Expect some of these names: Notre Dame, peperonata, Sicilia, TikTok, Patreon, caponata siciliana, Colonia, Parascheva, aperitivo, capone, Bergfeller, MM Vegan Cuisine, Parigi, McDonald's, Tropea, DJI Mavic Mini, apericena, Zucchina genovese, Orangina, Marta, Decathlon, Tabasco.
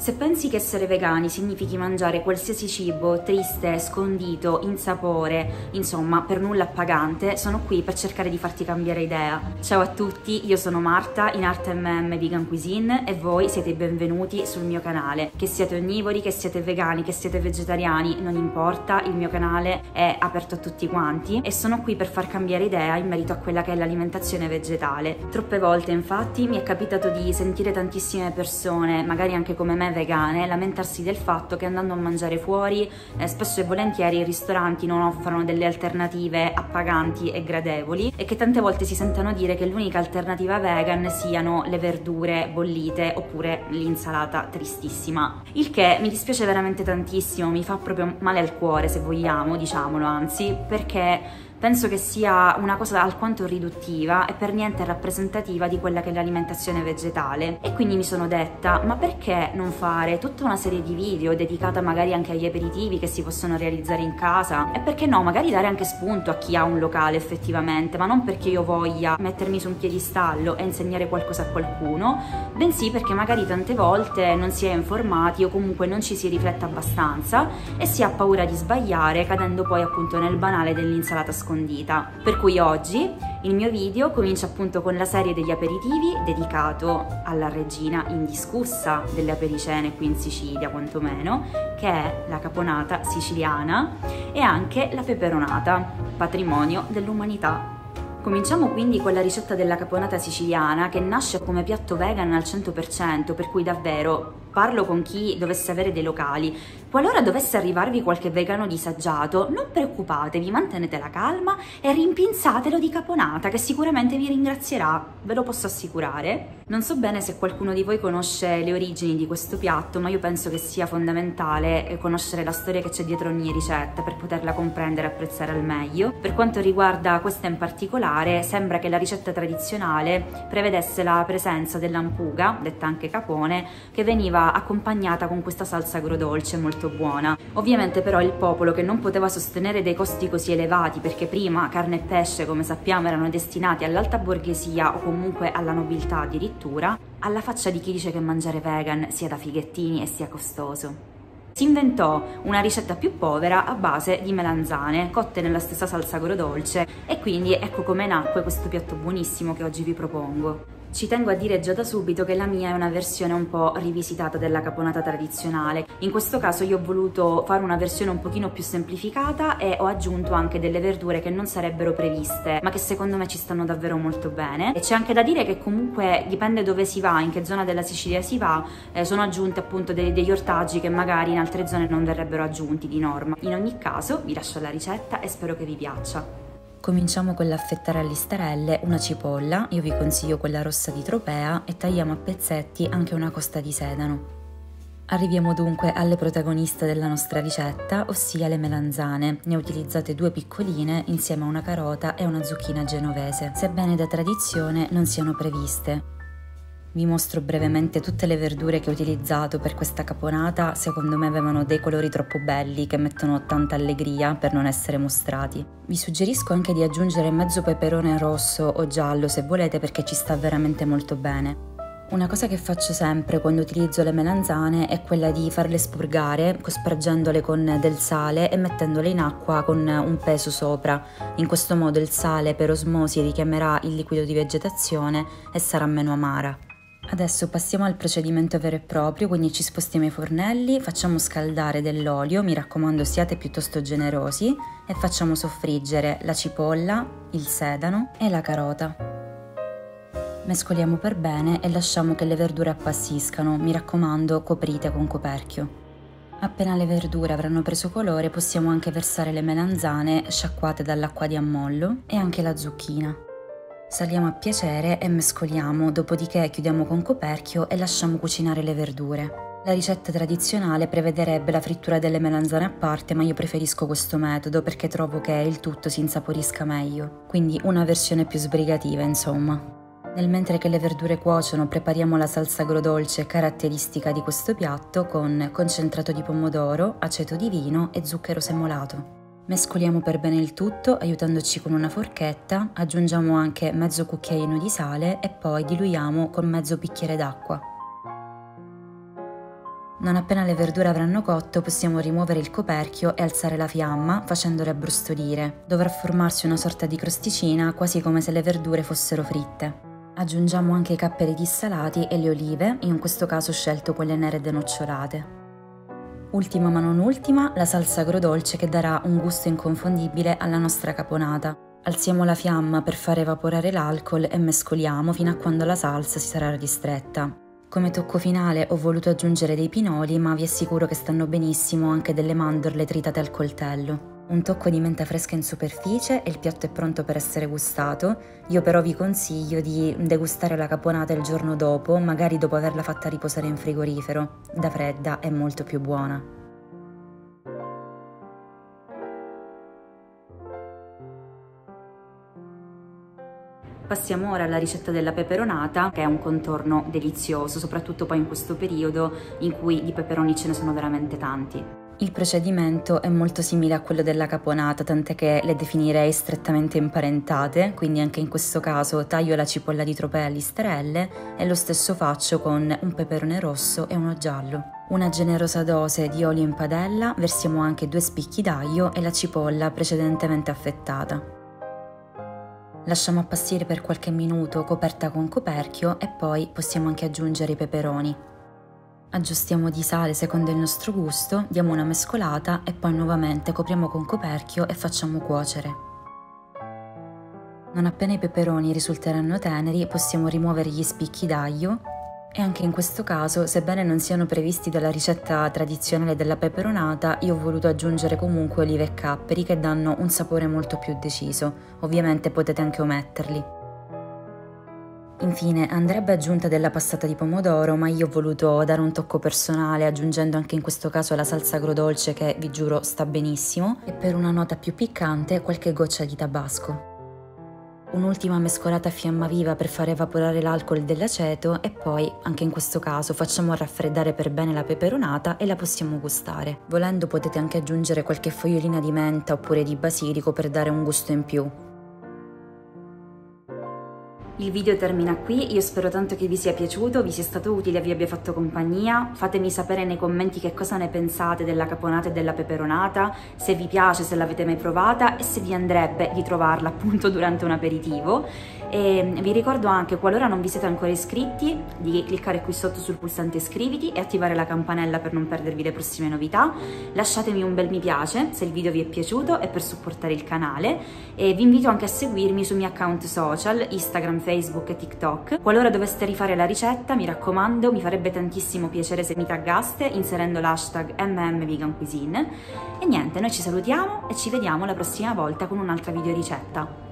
Se pensi che essere vegani significhi mangiare qualsiasi cibo triste, scondito, insapore, insomma per nulla appagante, sono qui per cercare di farti cambiare idea. Ciao a tutti, io sono Marta, in arte MM Vegan Cuisine, e voi siete benvenuti sul mio canale. Che siate onnivori, che siate vegani, che siete vegetariani, non importa, il mio canale è aperto a tutti quanti e sono qui per far cambiare idea in merito a quella che è l'alimentazione vegetale. Troppe volte infatti mi è capitato di sentire tantissime persone, magari anche come me vegane, lamentarsi del fatto che andando a mangiare fuori spesso e volentieri i ristoranti non offrono delle alternative appaganti e gradevoli, e che tante volte si sentono dire che l'unica alternativa vegan siano le verdure bollite oppure l'insalata tristissima, il che mi dispiace veramente tantissimo, mi fa proprio male al cuore, se vogliamo, diciamolo anzi, perché penso che sia una cosa alquanto riduttiva e per niente rappresentativa di quella che è l'alimentazione vegetale. E quindi mi sono detta, ma perché non fare tutta una serie di video dedicata magari anche agli aperitivi che si possono realizzare in casa? E perché no, magari dare anche spunto a chi ha un locale effettivamente, ma non perché io voglia mettermi su un piedistallo e insegnare qualcosa a qualcuno, bensì perché magari tante volte non si è informati o comunque non ci si riflette abbastanza e si ha paura di sbagliare, cadendo poi appunto nel banale dell'insalata scorsa. Per cui oggi il mio video comincia appunto con la serie degli aperitivi, dedicato alla regina indiscussa delle apericene qui in Sicilia quantomeno, che è la caponata siciliana e anche la peperonata, patrimonio dell'umanità. Cominciamo quindi con la ricetta della caponata siciliana, che nasce come piatto vegan al 100%, per cui davvero parlo con chi dovesse avere dei locali. Qualora dovesse arrivarvi qualche vegano disagiato, non preoccupatevi, mantenete la calma e rimpinzatelo di caponata, che sicuramente vi ringrazierà, ve lo posso assicurare. Non so bene se qualcuno di voi conosce le origini di questo piatto, ma io penso che sia fondamentale conoscere la storia che c'è dietro ogni ricetta per poterla comprendere e apprezzare al meglio. Per quanto riguarda questa in particolare, sembra che la ricetta tradizionale prevedesse la presenza dell'ampuga, detta anche capone, che veniva accompagnata con questa salsa agrodolce molto buona. Ovviamente però il popolo, che non poteva sostenere dei costi così elevati, perché prima carne e pesce, come sappiamo, erano destinati all'alta borghesia o comunque alla nobiltà addirittura, alla faccia di chi dice che mangiare vegan sia da fighettini e sia costoso. Si inventò una ricetta più povera a base di melanzane, cotte nella stessa salsa agrodolce, e quindi ecco come nacque questo piatto buonissimo che oggi vi propongo. Ci tengo a dire già da subito che la mia è una versione un po' rivisitata della caponata tradizionale. In questo caso io ho voluto fare una versione un pochino più semplificata e ho aggiunto anche delle verdure che non sarebbero previste, ma che secondo me ci stanno davvero molto bene. E c'è anche da dire che comunque dipende dove si va, in che zona della Sicilia si va, sono aggiunte appunto degli ortaggi che magari in altre zone non verrebbero aggiunti di norma. In ogni caso vi lascio alla ricetta e spero che vi piaccia. Cominciamo con l'affettare a listarelle una cipolla, io vi consiglio quella rossa di Tropea, e tagliamo a pezzetti anche una costa di sedano. Arriviamo dunque alle protagoniste della nostra ricetta, ossia le melanzane. Ne utilizzate due piccoline insieme a una carota e una zucchina genovese, sebbene da tradizione non siano previste. Vi mostro brevemente tutte le verdure che ho utilizzato per questa caponata, secondo me avevano dei colori troppo belli che mettono tanta allegria per non essere mostrati. Vi suggerisco anche di aggiungere mezzo peperone rosso o giallo se volete, perché ci sta veramente molto bene. Una cosa che faccio sempre quando utilizzo le melanzane è quella di farle spurgare, cospargendole con del sale e mettendole in acqua con un peso sopra. In questo modo il sale per osmosi richiamerà il liquido di vegetazione e sarà meno amara. Adesso passiamo al procedimento vero e proprio, quindi ci spostiamo ai fornelli, facciamo scaldare dell'olio, mi raccomando siate piuttosto generosi, e facciamo soffriggere la cipolla, il sedano e la carota. Mescoliamo per bene e lasciamo che le verdure appassiscano, mi raccomando coprite con coperchio. Appena le verdure avranno preso colore possiamo anche versare le melanzane sciacquate dall'acqua di ammollo e anche la zucchina. Saliamo a piacere e mescoliamo, dopodiché chiudiamo con coperchio e lasciamo cucinare le verdure. La ricetta tradizionale prevederebbe la frittura delle melanzane a parte, ma io preferisco questo metodo perché trovo che il tutto si insaporisca meglio, quindi una versione più sbrigativa insomma. Nel mentre che le verdure cuociono prepariamo la salsa agrodolce caratteristica di questo piatto con concentrato di pomodoro, aceto di vino e zucchero semolato. Mescoliamo per bene il tutto aiutandoci con una forchetta, aggiungiamo anche mezzo cucchiaino di sale e poi diluiamo con mezzo bicchiere d'acqua. Non appena le verdure avranno cotto, possiamo rimuovere il coperchio e alzare la fiamma facendole abbrustolire. Dovrà formarsi una sorta di crosticina, quasi come se le verdure fossero fritte. Aggiungiamo anche i capperi dissalati e le olive, in questo caso ho scelto quelle nere denocciolate. Ultima ma non ultima, la salsa agrodolce che darà un gusto inconfondibile alla nostra caponata. Alziamo la fiamma per far evaporare l'alcol e mescoliamo fino a quando la salsa si sarà ristretta. Come tocco finale ho voluto aggiungere dei pinoli, ma vi assicuro che stanno benissimo anche delle mandorle tritate al coltello. Un tocco di menta fresca in superficie e il piatto è pronto per essere gustato. Io però vi consiglio di degustare la caponata il giorno dopo, magari dopo averla fatta riposare in frigorifero. Da fredda è molto più buona. Passiamo ora alla ricetta della peperonata, che è un contorno delizioso, soprattutto poi in questo periodo in cui di peperoni ce ne sono veramente tanti. Il procedimento è molto simile a quello della caponata, tant'è che le definirei strettamente imparentate, quindi anche in questo caso taglio la cipolla di Tropea a listarelle e lo stesso faccio con un peperone rosso e uno giallo. Una generosa dose di olio in padella, versiamo anche 2 spicchi d'aglio e la cipolla precedentemente affettata. Lasciamo appassire per qualche minuto coperta con coperchio e poi possiamo anche aggiungere i peperoni. Aggiustiamo di sale secondo il nostro gusto, diamo una mescolata e poi nuovamente copriamo con coperchio e facciamo cuocere. Non appena i peperoni risulteranno teneri possiamo rimuovere gli spicchi d'aglio e anche in questo caso, sebbene non siano previsti dalla ricetta tradizionale della peperonata, io ho voluto aggiungere comunque olive e capperi che danno un sapore molto più deciso. Ovviamente potete anche ometterli. Infine andrebbe aggiunta della passata di pomodoro, ma io ho voluto dare un tocco personale aggiungendo anche in questo caso la salsa agrodolce che vi giuro sta benissimo, e per una nota più piccante qualche goccia di tabasco. Un'ultima mescolata a fiamma viva per far evaporare l'alcol dell'aceto e poi, anche in questo caso, facciamo raffreddare per bene la peperonata e la possiamo gustare. Volendo potete anche aggiungere qualche fogliolina di menta oppure di basilico per dare un gusto in più. Il video termina qui, io spero tanto che vi sia piaciuto, vi sia stato utile e vi abbia fatto compagnia. Fatemi sapere nei commenti che cosa ne pensate della caponata e della peperonata, se vi piace, se l'avete mai provata e se vi andrebbe di trovarla appunto durante un aperitivo. E vi ricordo anche, qualora non vi siete ancora iscritti, di cliccare qui sotto sul pulsante iscriviti e attivare la campanella per non perdervi le prossime novità. Lasciatemi un bel mi piace se il video vi è piaciuto e per supportare il canale. E vi invito anche a seguirmi sui miei account social, Instagram, Facebook e TikTok. Qualora doveste rifare la ricetta, mi raccomando, mi farebbe tantissimo piacere se mi taggaste inserendo l'hashtag MM Vegan Cuisine. E niente, noi ci salutiamo e ci vediamo la prossima volta con un'altra video ricetta.